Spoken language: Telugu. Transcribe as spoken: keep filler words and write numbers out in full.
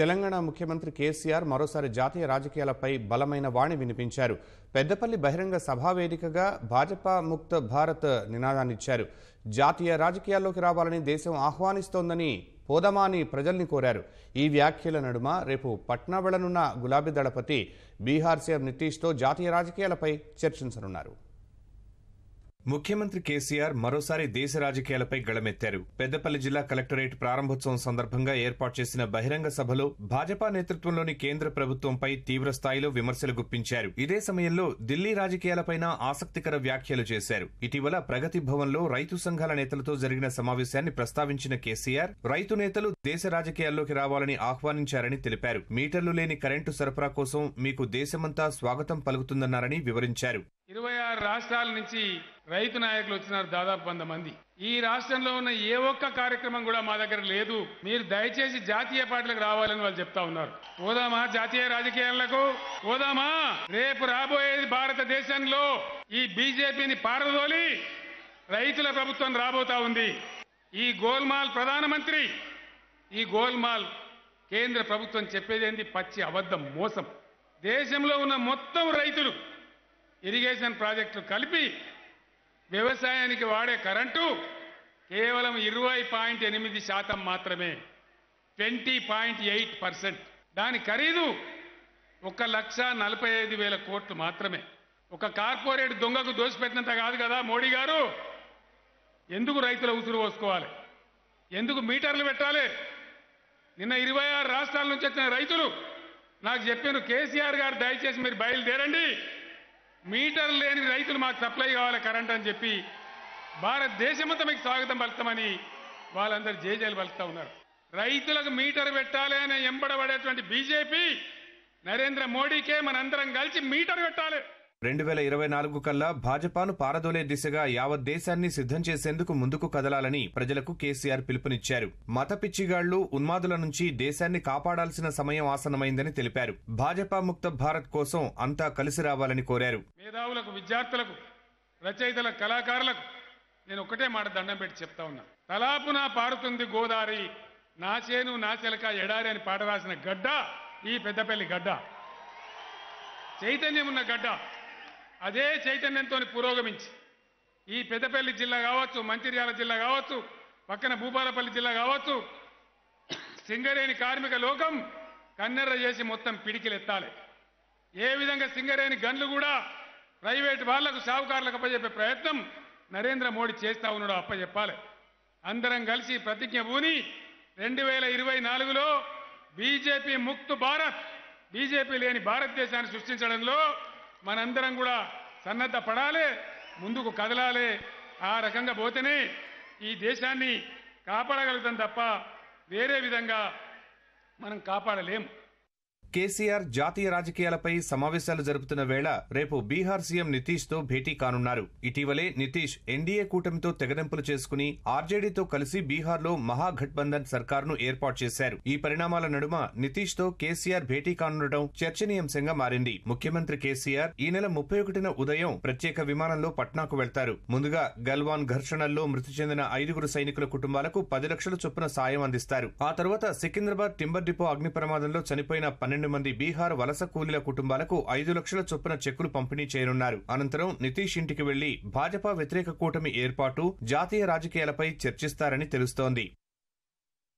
తెలంగాణ ముఖ్యమంత్రి కేసీఆర్ మరోసారి జాతీయ రాజకీయాలపై బలమైన వాణి వినిపించారు. పెద్దపల్లి బహిరంగ సభా వేదికగా భాజపా ముక్త భారత్ నినాదాన్ని ఇచ్చారు. జాతీయ రాజకీయాల్లోకి రావాలని దేశం ఆహ్వానిస్తోందని హోదామాని ప్రజల్ని కోరారు. ఈ వ్యాఖ్యల నడుమ రేపు పట్నా వెళ్లనున్న గులాబీ దళపతి బీహార్ సీఎం నితీష్ తో జాతీయ రాజకీయాలపై చర్చించనున్నారు. ముఖ్యమంత్రి కేసీఆర్ మరోసారి దేశ రాజకీయాలపై గళమెత్తారు. పెద్దపల్లి జిల్లా కలెక్టరేట్ ప్రారంభోత్సవం సందర్భంగా ఏర్పాటు చేసిన బహిరంగ సభలో భాజపా నేతృత్వంలోని కేంద్ర ప్రభుత్వంపై తీవ్ర స్థాయిలో విమర్శలు గుప్పించారు. ఇదే సమయంలో ఢిల్లీ రాజకీయాలపైన ఆసక్తికర వ్యాఖ్యలు చేశారు. ఇటీవల ప్రగతి భవన్లో రైతు సంఘాల నేతలతో జరిగిన సమావేశాన్ని ప్రస్తావించిన కేసీఆర్ రైతు నేతలు దేశ రాజకీయాల్లోకి రావాలని ఆహ్వానించారని తెలిపారు. మీటర్లు లేని కరెంటు సరఫరా కోసం మీకు దేశమంతా స్వాగతం పలుకుతుందన్నారని వివరించారు. ఇరవై ఆరు రాష్ట్రాల నుంచి రైతు నాయకులు వచ్చినారు, దాదాపు వంద మంది. ఈ రాష్ట్రంలో ఉన్న ఏ ఒక్క కార్యక్రమం కూడా మా దగ్గర లేదు, మీరు దయచేసి జాతీయ పార్టీలకు రావాలని వాళ్ళు చెప్తా ఉన్నారు. పోదామా జాతీయ రాజకీయాలకు, పోదామా? రేపు రాబోయేది భారతదేశంలో ఈ బీజేపీని పారదోలి రైతుల ప్రభుత్వం రాబోతా ఉంది. ఈ గోల్మాల్ ప్రధానమంత్రి, ఈ గోల్మాల్ కేంద్ర ప్రభుత్వం చెప్పేదేంది? పచ్చి అబద్ధం, మోసం. దేశంలో ఉన్న మొత్తం రైతులు ఇరిగేషన్ ప్రాజెక్టులు కలిపి వ్యవసాయానికి వాడే కరెంటు కేవలం ఇరవై పాయింట్ ఎనిమిది శాతం మాత్రమే, ట్వంటీ పాయింట్ ఎయిట్ పర్సెంట్. దాని ఖరీదు ఒక లక్ష నలభై ఐదు వేల కోట్లు మాత్రమే. ఒక కార్పొరేట్ దొంగకు దోసిపెట్టినంత కాదు కదా మోడీ గారు. ఎందుకు రైతుల ఉసురు పోసుకోవాలి? ఎందుకు మీటర్లు పెట్టాలి? నిన్న ఇరవై ఆరు రాష్ట్రాల నుంచి వచ్చిన రైతులు నాకు చెప్పారు, కేసీఆర్ గారు దయచేసి మీరు బయలుదేరండి, మీటర్ లేని రైతులు మాకు సప్లై కావాలి కరెంట్ అని చెప్పి భారతదేశమంతా మీకు స్వాగతం పలుకుతామని వాళ్ళందరూ జేజేలు పలుకుతా ఉన్నారు. రైతులకు మీటర్ పెట్టాలి అని ఎంబడబడేటువంటి బీజేపీ నరేంద్ర మోడీకే మనందరం కలిసి మీటర్ పెట్టాలి. రెండు వేల ఇరవై నాలుగు కల్లా భాజపాను పారదోలే దిశగా యావత్ దేశాన్ని సిద్ధం చేసేందుకు ముందుకు కదలాలని ప్రజలకు కేసీఆర్ పిలుపునిచ్చారు. మత పిచ్చిగాళ్లు, ఉన్మాదుల నుంచి దేశాన్ని కాపాడాల్సిన సమయం ఆసన్నమైందని తెలిపారు. భాజపా ముక్త భారత్ కోసం అంతా కలిసి రావాలని కోరారు. మేధావులకు, విద్యార్థులకు, రచయితలకు, కళాకారులకు నేను ఒకటే మాట దండం పెట్టి చెప్తా ఉన్నా. తలాపునా పారుతుంది గోదావరి, నా చేను నా చెలక ఎడారి అని పాట రాసిన గడ్డ ఈ పెద్దపల్లి గడ్డ. చైతన్యం ఉన్న గడ్డ. అదే చైతన్యంతో పురోగమించి ఈ పెద్దపల్లి జిల్లా కావచ్చు, మంచిర్యాల జిల్లా కావచ్చు, పక్కన భూపాలపల్లి జిల్లా కావచ్చు, సింగరేణి కార్మిక లోకం కన్నెర్ర చేసి మొత్తం పిడికిలెత్తాలి. ఏ విధంగా సింగరేణి గన్లు కూడా ప్రైవేటు వాళ్లకు, సాహుకారులకు అప్పచెప్పే ప్రయత్నం నరేంద్ర మోడీ చేస్తా ఉన్నాడు, అప్పచెప్పాలి. అందరం కలిసి ప్రతిజ్ఞ పూని రెండు వేల ఇరవై నాలుగులో బీజేపీ ముక్త్ భారత్, బీజేపీ లేని భారతదేశాన్ని సృష్టించడంలో మనందరం కూడా సన్నద్ధ పడాలి, ముందుకు కదలాలి. ఆ రకంగా పోతేనే ఈ దేశాన్ని కాపాడగలుగుతాం తప్ప వేరే విధంగా మనం కాపాడలేం. కేసీఆర్ జాతీయ రాజకీయాలపై సమావేశాలు జరుపుతున్న వేళ రేపు బీహార్ సీఎం నితీష్ తో భేటీ కానున్నారు. ఇటీవలే నితీష్ ఎన్డీఏ కూటమితో తెగదెంపులు చేసుకుని ఆర్జేడీతో కలిసి బీహార్లో మహాగఠబంధన్ సర్కారును ఏర్పాటు చేశారు. ఈ పరిణామాల నడుమ నితీష్ తో కేసీఆర్ భేటీ కానుండటం చర్చనీయాంశంగా మారింది. ముఖ్యమంత్రి కేసీఆర్ ఈ నెల ముప్పై ఒకటిన ఉదయం ప్రత్యేక విమానంలో పట్నాకు వెళ్తారు. ముందుగా గల్వాన్ ఘర్షణల్లో మృతి చెందిన ఐదుగురు సైనికుల కుటుంబాలకు పది లక్షల చొప్పున సాయం అందిస్తారు. ఆ తర్వాత సికింద్రాబాద్ టింబర్ డిపో అగ్ని ప్రమాదంలో చనిపోయిన పన్నెండు రెండు మంది బీహార్ వలస కూలీల కుటుంబాలకు ఐదు లక్షల చొప్పున చెక్కులు పంపిణీ చేయనున్నారు. అనంతరం నితీష్ ఇంటికి వెళ్లి భాజపా వ్యతిరేక కూటమి ఏర్పాటు, జాతీయ రాజకీయాలపై చర్చిస్తారని తెలుస్తోంది.